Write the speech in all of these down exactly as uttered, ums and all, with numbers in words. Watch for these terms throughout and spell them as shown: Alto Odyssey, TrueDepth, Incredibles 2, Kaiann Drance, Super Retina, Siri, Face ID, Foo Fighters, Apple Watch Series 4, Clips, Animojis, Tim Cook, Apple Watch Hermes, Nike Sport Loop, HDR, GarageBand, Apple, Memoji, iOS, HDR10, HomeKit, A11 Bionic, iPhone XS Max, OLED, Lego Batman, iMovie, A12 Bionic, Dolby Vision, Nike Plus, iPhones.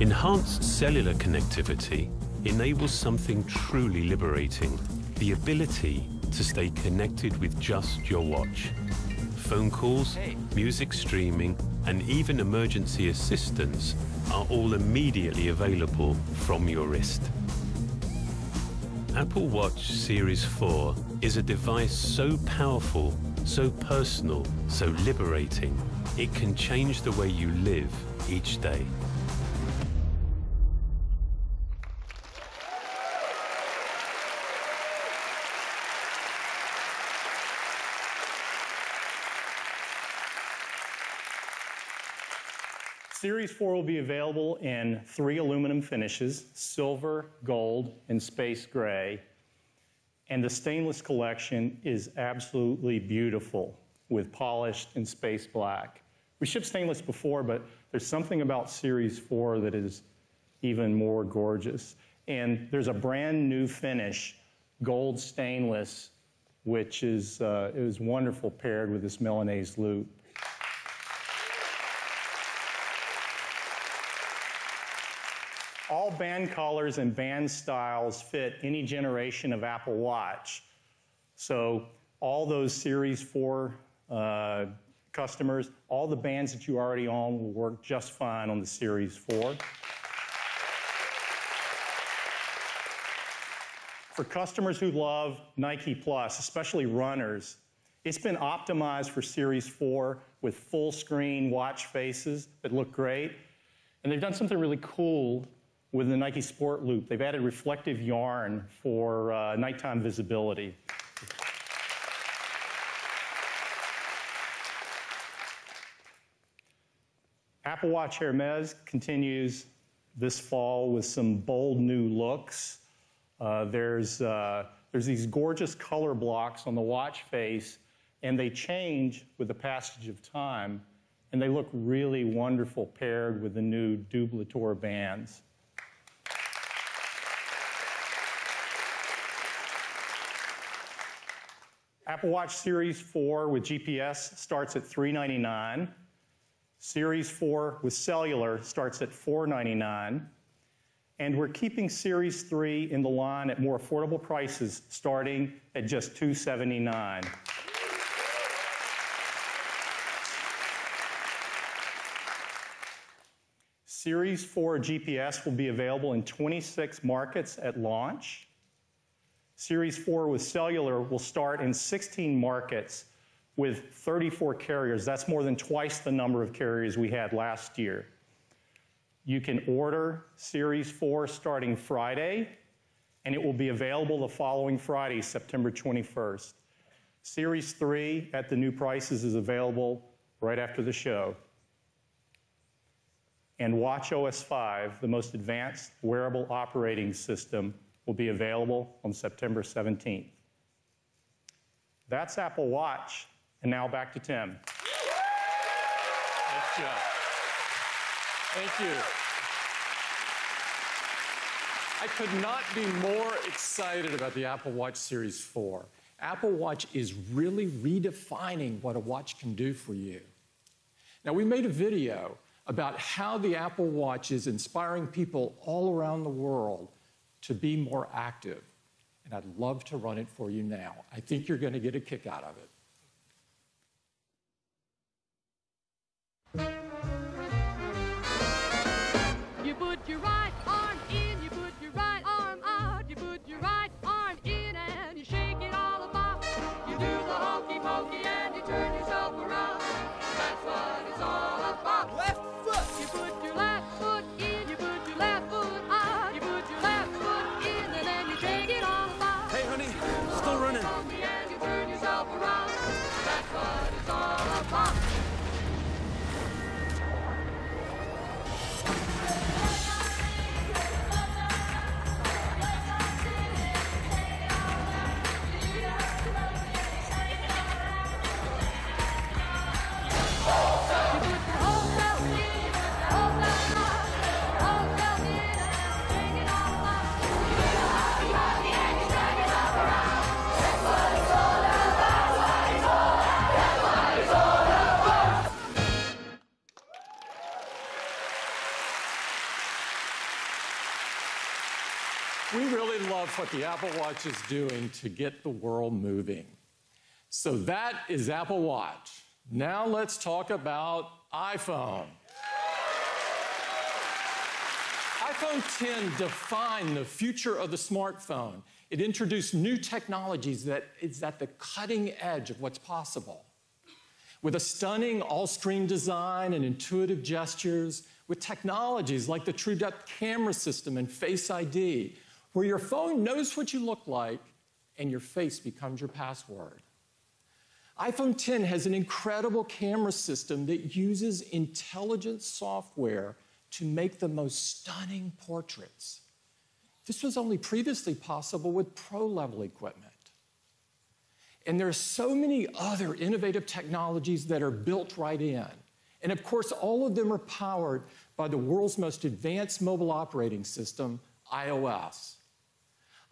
Enhanced cellular connectivity enables something truly liberating, the ability to stay connected with just your watch. Phone calls, music streaming, and even emergency assistance are all immediately available from your wrist. Apple Watch Series four is a device so powerful, so personal, so liberating, it can change the way you live each day. Series four will be available in three aluminum finishes, silver, gold, and space gray. And the stainless collection is absolutely beautiful with polished and space black. We shipped stainless before, but there's something about Series four that is even more gorgeous. And there's a brand new finish, gold stainless, which is, uh, is wonderful paired with this Milanese loop. All band colors and band styles fit any generation of Apple Watch. So all those Series four uh, customers, all the bands that you already own will work just fine on the Series four. For customers who love Nike Plus, especially runners, it's been optimized for Series four with full screen watch faces that look great. And they've done something really cool with the Nike Sport Loop. They've added reflective yarn for uh, nighttime visibility. Apple Watch Hermes continues this fall with some bold new looks. Uh, there's, uh, there's these gorgeous color blocks on the watch face, and they change with the passage of time, and they look really wonderful paired with the new Dublature bands. Apple Watch Series four with G P S starts at three ninety-nine. Series four with cellular starts at four ninety-nine. And we're keeping Series three in the line at more affordable prices, starting at just two seventy-nine. Series four G P S will be available in twenty-six markets at launch. Series four with cellular will start in sixteen markets with thirty-four carriers. That's more than twice the number of carriers we had last year. You can order Series four starting Friday, and it will be available the following Friday, September twenty-first. Series three at the new prices is available right after the show. And watch O S five, the most advanced wearable operating system, will be available on September seventeenth. That's Apple Watch, and now back to Tim. Nice job. Thank you. I could not be more excited about the Apple Watch Series four. Apple Watch is really redefining what a watch can do for you. Now, we made a video about how the Apple Watch is inspiring people all around the world to be more active, and I'd love to run it for you now. I think you're going to get a kick out of it. You put your right arm in, you put your right arm out, you put your right arm in and you shake it all about. You do the hokey pokey and you turn yourself around. That's what it's all about. Left foot, you put your left foot in, you put your left foot out. We really love what the Apple Watch is doing to get the world moving. So that is Apple Watch. Now let's talk about iPhone. iPhone ten defined the future of the smartphone. It introduced new technologies that is at the cutting edge of what's possible. With a stunning all-screen design and intuitive gestures, with technologies like the TrueDepth camera system and Face I D, where your phone knows what you look like and your face becomes your password. iPhone ten has an incredible camera system that uses intelligent software to make the most stunning portraits. This was only previously possible with pro-level equipment. And there are so many other innovative technologies that are built right in. And of course, all of them are powered by the world's most advanced mobile operating system, iOS.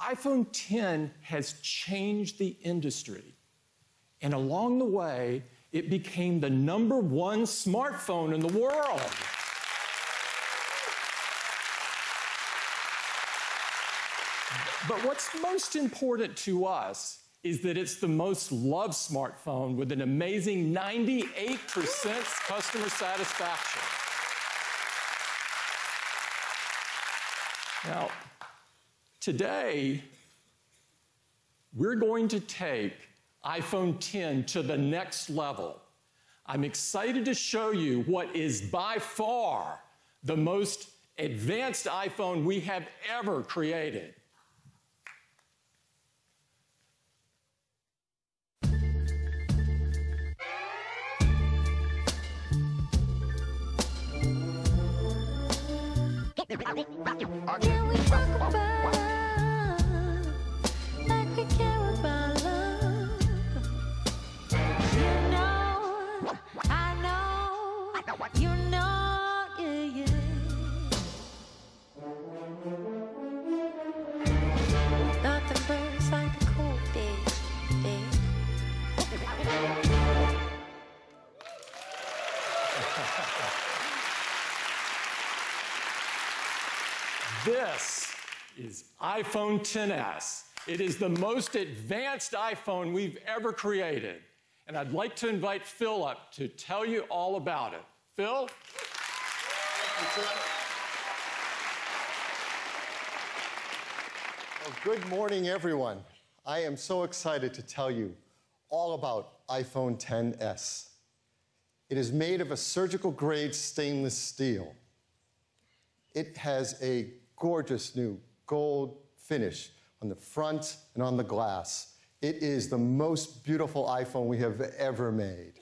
iPhone ten has changed the industry. And along the way, it became the number one smartphone in the world. But what's most important to us is that it's the most loved smartphone with an amazing ninety-eight percent customer satisfaction. Now, today, we're going to take iPhone ten to the next level. I'm excited to show you what is by far the most advanced iPhone we have ever created. Can we talk about love like we care about love? You know, I know, you know, yeah, yeah. Nothing burns like a cold day, day. This is iPhone ten S. It is the most advanced iPhone we've ever created. And I'd like to invite Phil up to tell you all about it. Phil? Thank you, Tim. Well, good morning, everyone. I am so excited to tell you all about iPhone ten S. It is made of a surgical-grade stainless steel. It has a gorgeous new gold finish on the front and on the glass. It is the most beautiful iPhone we have ever made.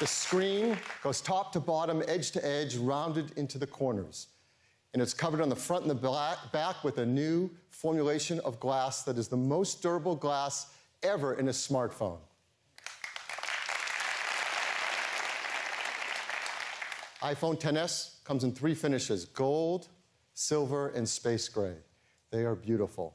The screen goes top to bottom, edge to edge, rounded into the corners. And it's covered on the front and the back with a new formulation of glass that is the most durable glass ever in a smartphone. iPhone ten S comes in three finishes, gold, silver, and space gray. They are beautiful.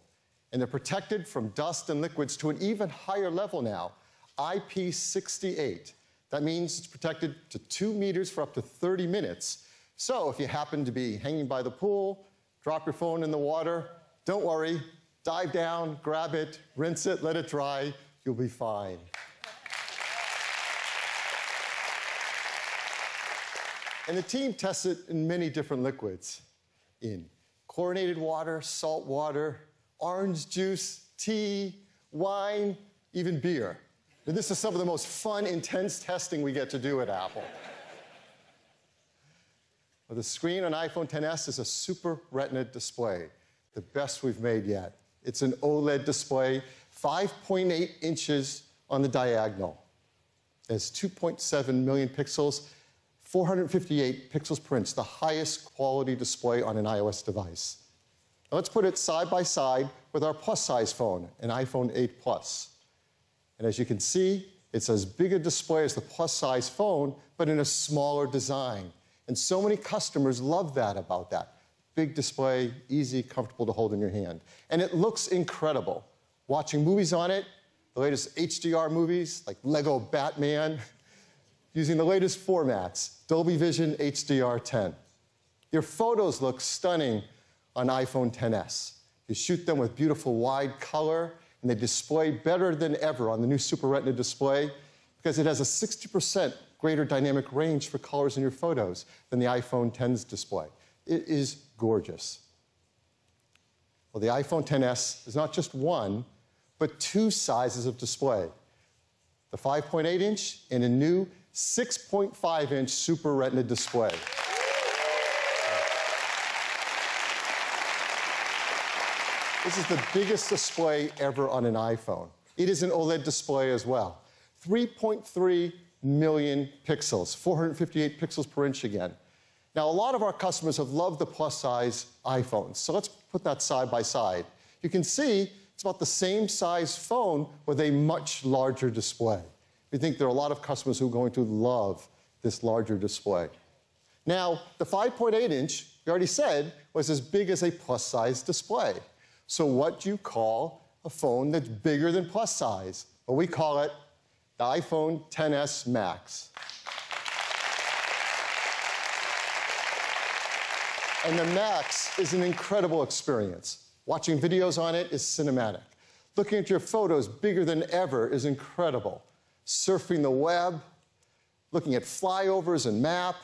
And they're protected from dust and liquids to an even higher level now, I P six eight. That means it's protected to two meters for up to thirty minutes. So if you happen to be hanging by the pool, drop your phone in the water, don't worry, dive down, grab it, rinse it, let it dry, you'll be fine. And the team tests it in many different liquids, in chlorinated water, salt water, orange juice, tea, wine, even beer. And this is some of the most fun, intense testing we get to do at Apple. Well, the screen on iPhone ten S is a Super Retina display, the best we've made yet. It's an OLED display, five point eight inches on the diagonal. It's two point seven million pixels, four hundred fifty-eight pixels per inch, the highest quality display on an iOS device. Now let's put it side by side with our plus-size phone, an iPhone eight Plus. And as you can see, it's as big a display as the plus-size phone, but in a smaller design. And so many customers love that about that. Big display, easy, comfortable to hold in your hand. And it looks incredible. Watching movies on it, the latest H D R movies like Lego Batman, using the latest formats, Dolby Vision H D R ten. Your photos look stunning on iPhone X S. You shoot them with beautiful wide color, and they display better than ever on the new Super Retina display because it has a sixty percent greater dynamic range for colors in your photos than the iPhone X's display. It is gorgeous. Well, the iPhone X S is not just one, but two sizes of display. The five point eight inch and a new six point five inch Super Retina display. This is the biggest display ever on an iPhone. It is an OLED display as well. three point three million pixels, four hundred fifty-eight pixels per inch again. Now, a lot of our customers have loved the plus-size iPhones, so let's put that side by side. You can see it's about the same size phone with a much larger display. We think there are a lot of customers who are going to love this larger display. Now, the five point eight inch, we already said, was as big as a plus-size display. So what do you call a phone that's bigger than plus size? Well, we call it the iPhone X S Max. And the Max is an incredible experience. Watching videos on it is cinematic. Looking at your photos bigger than ever is incredible. Surfing the web, looking at flyovers and map,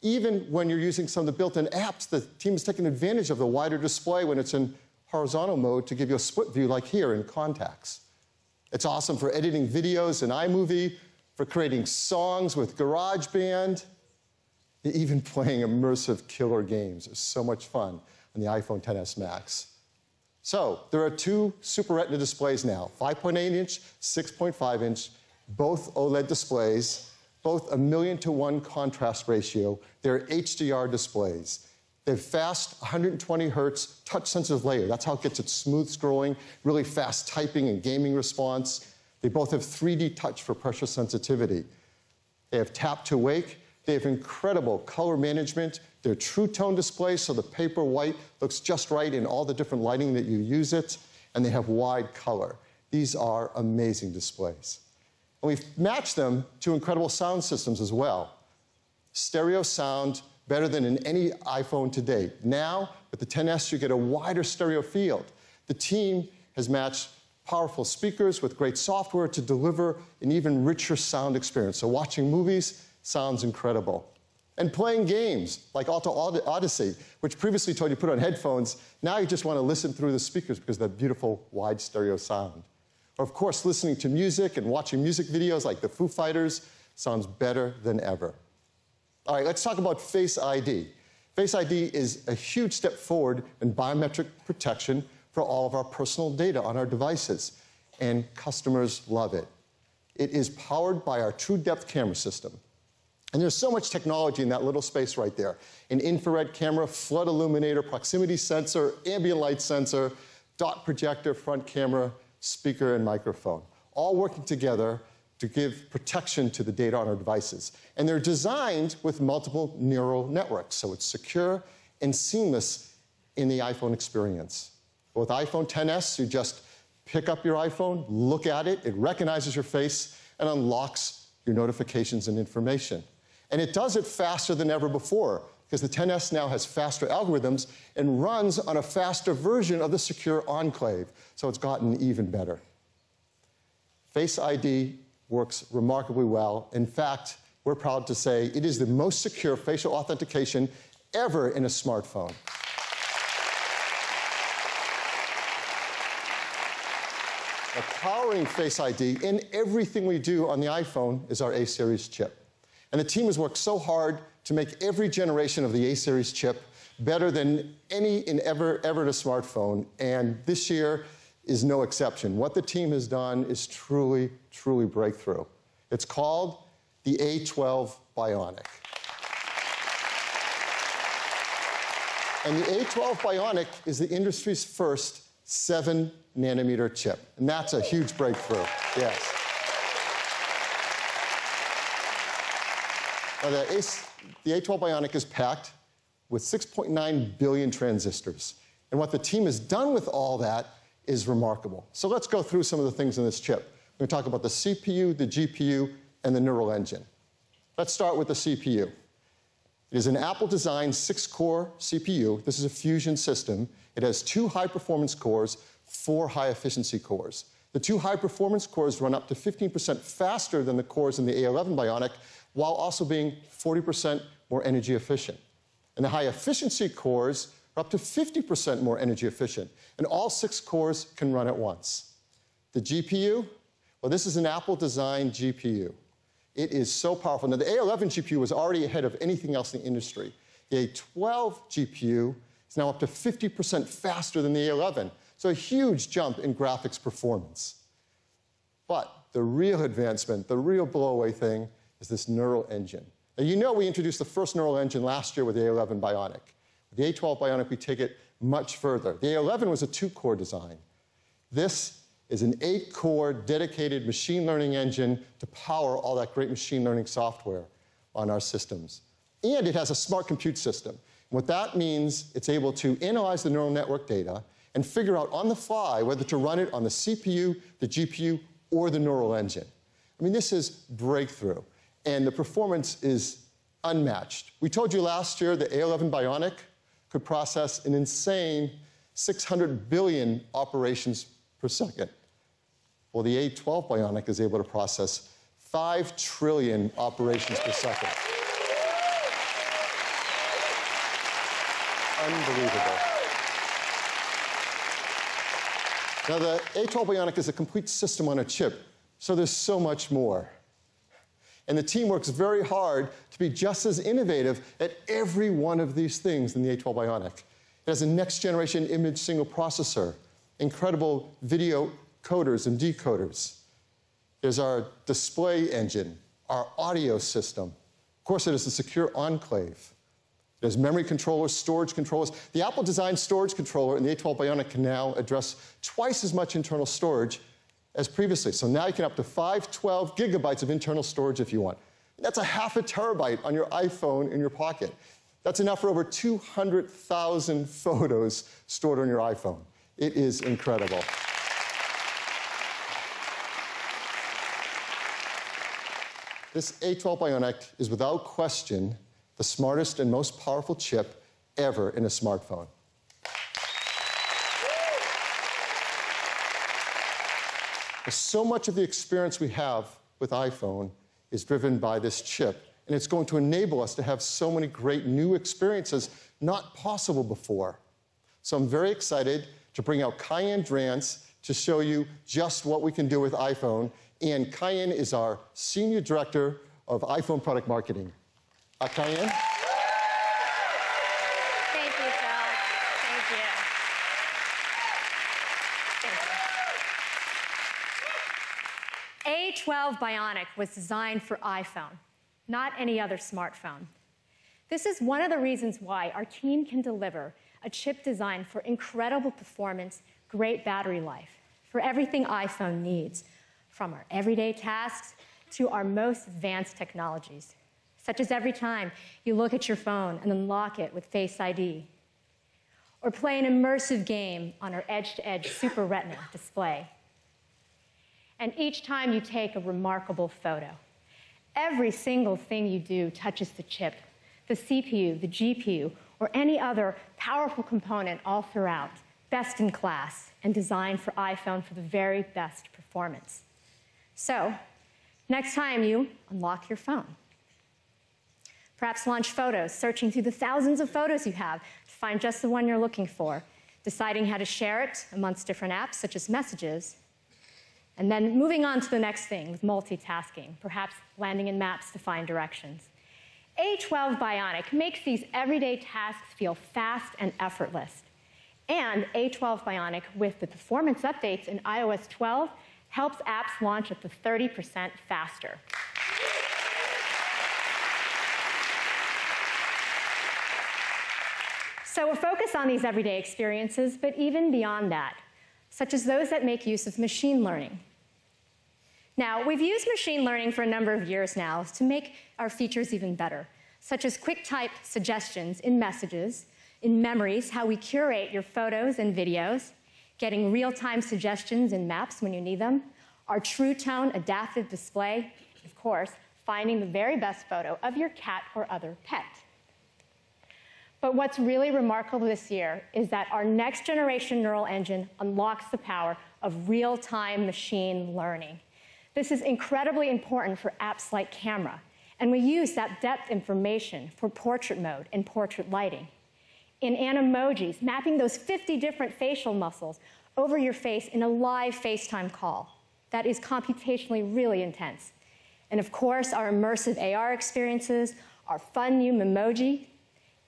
even when you're using some of the built-in apps, the team is taking advantage of the wider display when it's in horizontal mode to give you a split view like here in Contacts. It's awesome for editing videos in iMovie, for creating songs with GarageBand, even playing immersive killer games. It's so much fun on the iPhone X S Max. So there are two Super Retina displays now, five point eight inch, six point five inch, both OLED displays, both a million to one contrast ratio. They're H D R displays. They're fast, one hundred twenty hertz, touch-sensitive layer. That's how it gets its smooth scrolling, really fast typing and gaming response. They both have three D touch for pressure sensitivity. They have tap-to-wake. They have incredible color management. They're true tone displays, so the paper white looks just right in all the different lighting that you use it. And they have wide color. These are amazing displays. And we've matched them to incredible sound systems as well. Stereo sound, better than in any iPhone to date. Now, with the X S, you get a wider stereo field. The team has matched powerful speakers with great software to deliver an even richer sound experience. So watching movies sounds incredible. And playing games, like Alto Odyssey, which previously told you to put on headphones, now you just want to listen through the speakers because of that beautiful wide stereo sound. Or, of course, listening to music and watching music videos like the Foo Fighters sounds better than ever. All right, let's talk about Face I D. Face I D is a huge step forward in biometric protection for all of our personal data on our devices, and customers love it. It is powered by our TrueDepth camera system. And there's so much technology in that little space right there. An infrared camera, flood illuminator, proximity sensor, ambient light sensor, dot projector, front camera, speaker, and microphone, all working together to give protection to the data on our devices. And they're designed with multiple neural networks, so it's secure and seamless in the iPhone experience. With iPhone X S, you just pick up your iPhone, look at it, it recognizes your face, and unlocks your notifications and information. And it does it faster than ever before, because the X S now has faster algorithms and runs on a faster version of the secure enclave, so it's gotten even better. Face I D works remarkably well. In fact, we're proud to say it is the most secure facial authentication ever in a smartphone. Now, powering Face I D in everything we do on the iPhone is our A series chip. And the team has worked so hard to make every generation of the A series chip better than any in ever, ever in a smartphone. And this year is no exception. What the team has done is truly, truly breakthrough. It's called the A twelve Bionic. And the A twelve Bionic is the industry's first seven nanometer chip. And that's a huge breakthrough, yes. Now the A twelve Bionic is packed with six point nine billion transistors. And what the team has done with all that is remarkable. So let's go through some of the things in this chip. We're going to talk about the C P U, the G P U, and the neural engine. Let's start with the C P U. It is an Apple-designed six-core C P U. This is a Fusion system. It has two high-performance cores, four high-efficiency cores. The two high-performance cores run up to fifteen percent faster than the cores in the A eleven Bionic, while also being forty percent more energy efficient. And the high-efficiency cores are up to fifty percent more energy efficient. And all six cores can run at once. The G P U, well, this is an Apple-designed G P U. It is so powerful. Now, the A eleven G P U was already ahead of anything else in the industry. The A twelve G P U is now up to fifty percent faster than the A eleven. So a huge jump in graphics performance. But the real advancement, the real blow-away thing, is this neural engine. Now, you know we introduced the first neural engine last year with the A eleven Bionic. With the A twelve Bionic, we take it much further. The A eleven was a two-core design. This is an eight-core dedicated machine learning engine to power all that great machine learning software on our systems. And it has a smart compute system. What that means, it's able to analyze the neural network data and figure out on the fly whether to run it on the C P U, the G P U, or the neural engine. I mean, this is breakthrough. And the performance is unmatched. We told you last year the A eleven Bionic could process an insane six hundred billion operations per second. Well, the A twelve Bionic is able to process five trillion operations per second. Unbelievable. Now, the A twelve Bionic is a complete system on a chip, so there's so much more. And the team works very hard to be just as innovative at every one of these things in the A twelve Bionic. It has a next-generation image single processor, incredible video coders and decoders. There's our display engine, our audio system. Of course, it has a secure enclave. There's memory controllers, storage controllers. The Apple-designed storage controller in the A twelve Bionic can now address twice as much internal storage as previously. So now you can up to five hundred twelve gigabytes of internal storage if you want. That's a half a terabyte on your iPhone in your pocket. That's enough for over two hundred thousand photos stored on your iPhone. It is incredible. This A twelve Bionic is without question the smartest and most powerful chip ever in a smartphone. So much of the experience we have with iPhone is driven by this chip, and it's going to enable us to have so many great new experiences not possible before. So I'm very excited to bring out Kaiann Drance to show you just what we can do with iPhone. And Kaiann is our Senior Director of iPhone Product Marketing. Uh, Kaiann? Thank you, Phil. Thank you. Thank you. A twelve Bionic was designed for iPhone, not any other smartphone. This is one of the reasons why our team can deliver a chip designed for incredible performance, great battery life, for everything iPhone needs, from our everyday tasks to our most advanced technologies, such as every time you look at your phone and unlock it with Face I D, or play an immersive game on our edge-to-edge Super Retina display. And each time you take a remarkable photo, every single thing you do touches the chip, the C P U, the G P U, or any other powerful component all throughout, best in class, and designed for iPhone for the very best performance. So, next time you unlock your phone, perhaps launch photos, searching through the thousands of photos you have to find just the one you're looking for, deciding how to share it amongst different apps, such as Messages, and then moving on to the next thing with multitasking, perhaps landing in Maps to find directions. A twelve Bionic makes these everyday tasks feel fast and effortless. And A twelve Bionic, with the performance updates in iOS twelve, helps apps launch up to thirty percent faster. So we're focused on these everyday experiences, but even beyond that, such as those that make use of machine learning. Now, we've used machine learning for a number of years now to make our features even better, such as quick type suggestions in Messages, in Memories, how we curate your photos and videos, getting real-time suggestions in Maps when you need them, our True Tone adaptive display, of course, finding the very best photo of your cat or other pet. But what's really remarkable this year is that our next generation neural engine unlocks the power of real-time machine learning. This is incredibly important for apps like Camera, and we use that depth information for portrait mode and portrait lighting. In Animojis, mapping those fifty different facial muscles over your face in a live FaceTime call. That is computationally really intense. And of course, our immersive A R experiences, our fun new Memoji,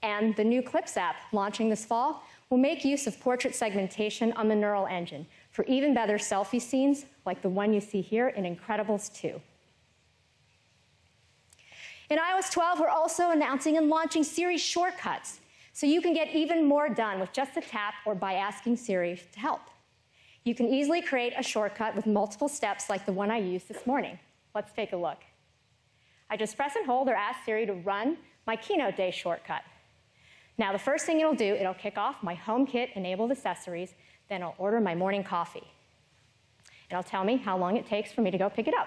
and the new Clips app launching this fall will make use of portrait segmentation on the neural engine for even better selfie scenes like the one you see here in Incredibles two. In iOS twelve, we're also announcing and launching Siri shortcuts, so you can get even more done with just a tap or by asking Siri to help. You can easily create a shortcut with multiple steps like the one I used this morning. Let's take a look. I just press and hold or ask Siri to run my Keynote Day shortcut. Now, the first thing it'll do, it'll kick off my HomeKit enabled accessories, then I'll order my morning coffee. It'll tell me how long it takes for me to go pick it up.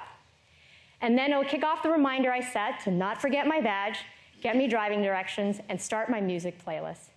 And then it'll kick off the reminder I set to not forget my badge, get me driving directions, and start my music playlist.